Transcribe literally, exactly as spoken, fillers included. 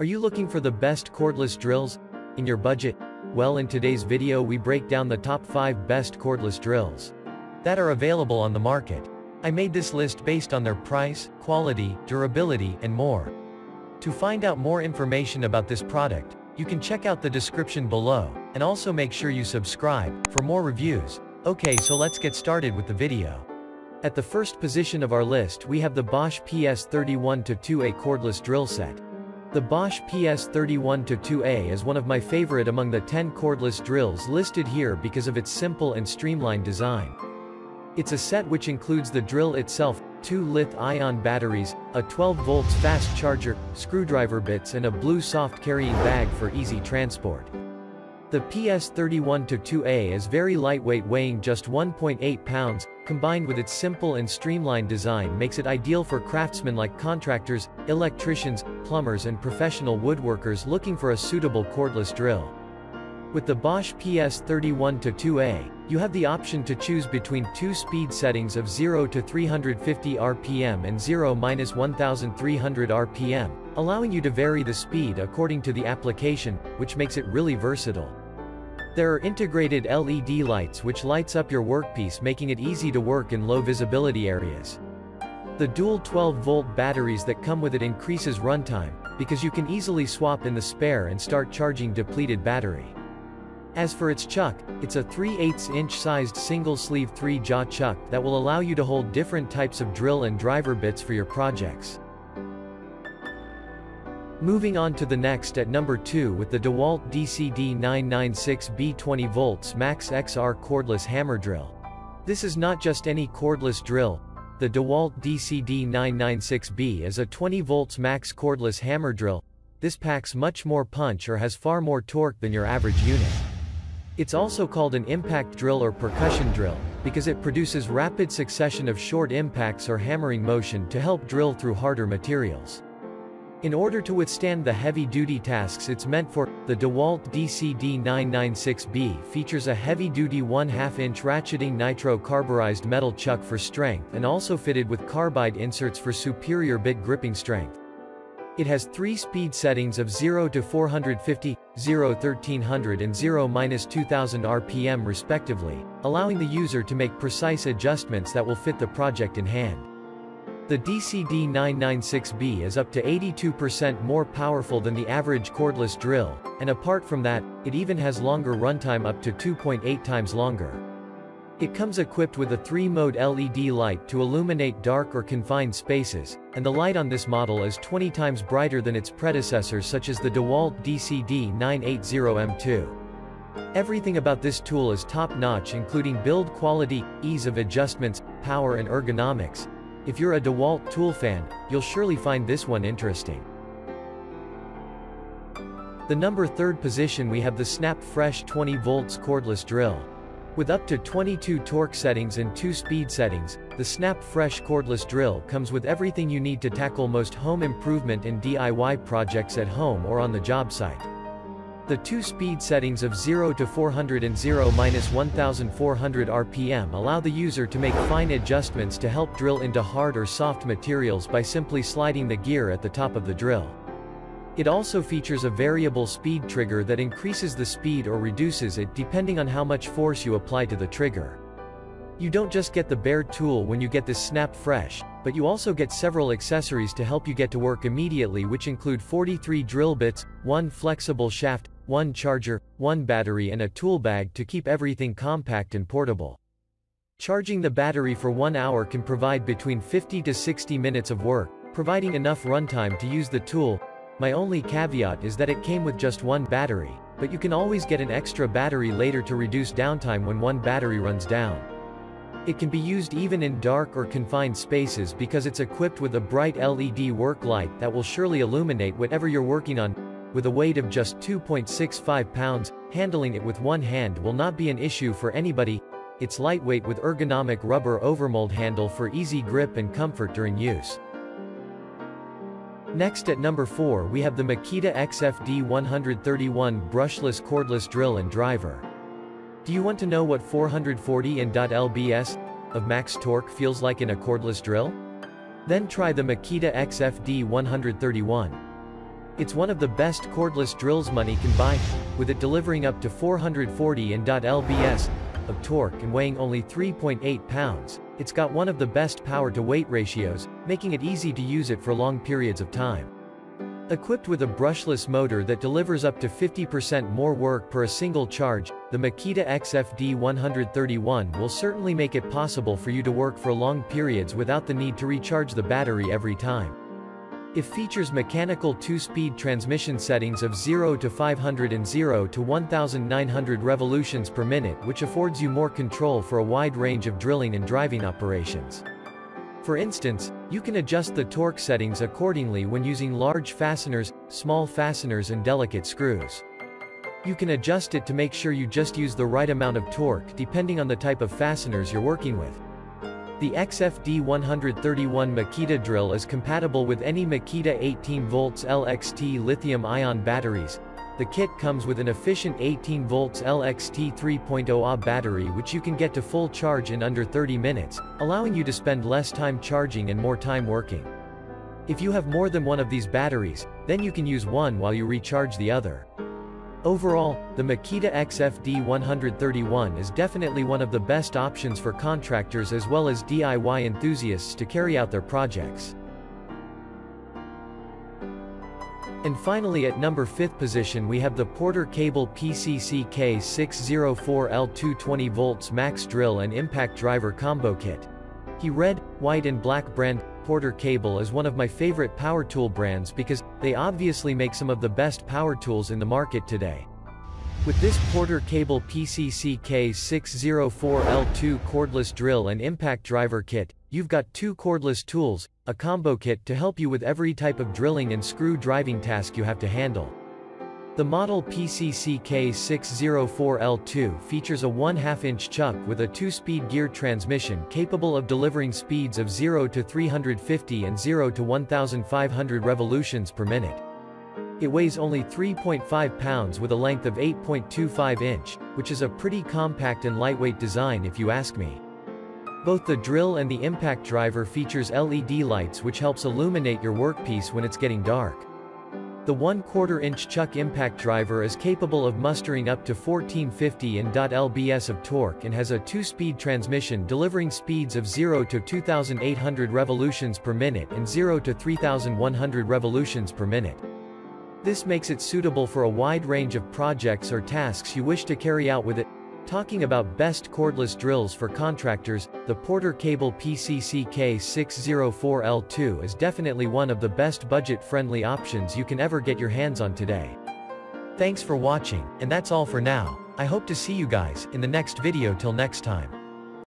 Are you looking for the best cordless drills in your budget? Well, in today's video we break down the top five best cordless drills that are available on the market. I made this list based on their price, quality, durability, and more. To find out more information about this product, you can check out the description below, and also make sure you subscribe for more reviews. Okay, so let's get started with the video. At the first position of our list we have the Bosch P S thirty-one dash two A cordless drill set. The Bosch P S thirty-one dash two A is one of my favorite among the ten cordless drills listed here because of its simple and streamlined design. It's a set which includes the drill itself, two lithium-ion batteries, a twelve volt fast charger, screwdriver bits and a blue soft carrying bag for easy transport. The P S thirty-one dash two A is very lightweight, weighing just one point eight pounds, combined with its simple and streamlined design makes it ideal for craftsmen like contractors, electricians, plumbers and professional woodworkers looking for a suitable cordless drill. With the Bosch P S thirty-one dash two A, you have the option to choose between two speed settings of zero to three hundred fifty R P M and zero to thirteen hundred R P M, allowing you to vary the speed according to the application, which makes it really versatile. There are integrated L E D lights which lights up your workpiece, making it easy to work in low visibility areas. The dual twelve volt batteries that come with it increases runtime, because you can easily swap in the spare and start charging depleted battery. As for its chuck, it's a three eighths inch sized single sleeve three jaw chuck that will allow you to hold different types of drill and driver bits for your projects. Moving on to the next at number two with the DeWalt D C D nine ninety-six B twenty volt Max X R Cordless Hammer Drill. This is not just any cordless drill. The DeWalt D C D nine ninety-six B is a twenty volt Max Cordless Hammer Drill. This packs much more punch or has far more torque than your average unit. It's also called an impact drill or percussion drill, because it produces rapid succession of short impacts or hammering motion to help drill through harder materials. In order to withstand the heavy-duty tasks it's meant for, the DeWalt D C D nine ninety-six B features a heavy-duty one half inch ratcheting nitro-carburized metal chuck for strength and also fitted with carbide inserts for superior bit gripping strength. It has three speed settings of zero to four hundred fifty, zero to thirteen hundred and zero to two thousand R P M respectively, allowing the user to make precise adjustments that will fit the project in hand. The D C D nine ninety-six B is up to eighty-two percent more powerful than the average cordless drill, and apart from that, it even has longer runtime, up to two point eight times longer. It comes equipped with a three mode L E D light to illuminate dark or confined spaces, and the light on this model is twenty times brighter than its predecessors such as the DeWalt D C D nine eighty M two. Everything about this tool is top-notch, including build quality, ease of adjustments, power and ergonomics. If you're a DeWalt tool fan, you'll surely find this one interesting. The number third position we have the SnapFresh twenty volt cordless drill. With up to twenty-two torque settings and two speed settings, the SnapFresh cordless drill comes with everything you need to tackle most home improvement and D I Y projects at home or on the job site. The two speed settings of zero to four hundred and zero to fourteen hundred R P M allow the user to make fine adjustments to help drill into hard or soft materials by simply sliding the gear at the top of the drill. It also features a variable speed trigger that increases the speed or reduces it depending on how much force you apply to the trigger. You don't just get the bare tool when you get this SnapFresh, but you also get several accessories to help you get to work immediately, which include forty-three drill bits, one flexible shaft, one charger, one battery and a tool bag to keep everything compact and portable. Charging the battery for one hour can provide between fifty to sixty minutes of work, providing enough runtime to use the tool. My only caveat is that it came with just one battery, but you can always get an extra battery later to reduce downtime when one battery runs down. It can be used even in dark or confined spaces because it's equipped with a bright L E D work light that will surely illuminate whatever you're working on. With a weight of just two point six five pounds, handling it with one hand will not be an issue for anybody. It's lightweight with ergonomic rubber overmold handle for easy grip and comfort during use. Next at number four we have the Makita X F D one thirty-one brushless cordless drill and driver. Do you want to know what four hundred forty and point L B S of max torque feels like in a cordless drill? Then try the Makita X F D one thirty-one. It's one of the best cordless drills money can buy, with it delivering up to four hundred forty pound-pounds of torque and weighing only three point eight pounds. It's got one of the best power-to-weight ratios, making it easy to use it for long periods of time. Equipped with a brushless motor that delivers up to fifty percent more work per a single charge, the Makita X F D one thirty-one will certainly make it possible for you to work for long periods without the need to recharge the battery every time. It features mechanical two-speed transmission settings of zero to five hundred and zero to one thousand nine hundred revolutions per minute, which affords you more control for a wide range of drilling and driving operations. For instance, you can adjust the torque settings accordingly when using large fasteners, small fasteners and delicate screws. You can adjust it to make sure you just use the right amount of torque depending on the type of fasteners you're working with. The X F D one thirty-one Makita drill is compatible with any Makita eighteen volt L X T lithium-ion batteries. The kit comes with an efficient eighteen volt L X T three point oh amp hour battery which you can get to full charge in under thirty minutes, allowing you to spend less time charging and more time working. If you have more than one of these batteries, then you can use one while you recharge the other. Overall, the Makita X F D one thirty-one is definitely one of the best options for contractors as well as D I Y enthusiasts to carry out their projects. And finally, at number fifth position we have the Porter Cable P C C K six oh four L two twenty volt Max Drill and Impact Driver Combo Kit. The red, white and black brand, Porter Cable is one of my favorite power tool brands because they obviously make some of the best power tools in the market today. With this Porter Cable P C C K six oh four L two Cordless Drill and Impact Driver Kit, you've got two cordless tools, a combo kit to help you with every type of drilling and screw driving task you have to handle. The model P C C K six oh four L two features a one half inch chuck with a two-speed gear transmission capable of delivering speeds of zero to three hundred fifty and zero to one thousand five hundred revolutions per minute. It weighs only three point five pounds with a length of eight point two five inch, which is a pretty compact and lightweight design if you ask me. Both the drill and the impact driver features L E D lights which helps illuminate your workpiece when it's getting dark. The one quarter inch chuck impact driver is capable of mustering up to fourteen fifty pound-pounds of torque and has a two-speed transmission delivering speeds of zero to two thousand eight hundred revolutions per minute and zero to three thousand one hundred revolutions per minute. This makes it suitable for a wide range of projects or tasks you wish to carry out with it. Talking about best cordless drills for contractors, the Porter Cable P C C K six oh four L two is definitely one of the best budget-friendly options you can ever get your hands on today. Thanks for watching, and that's all for now. I hope to see you guys in the next video. Till next time.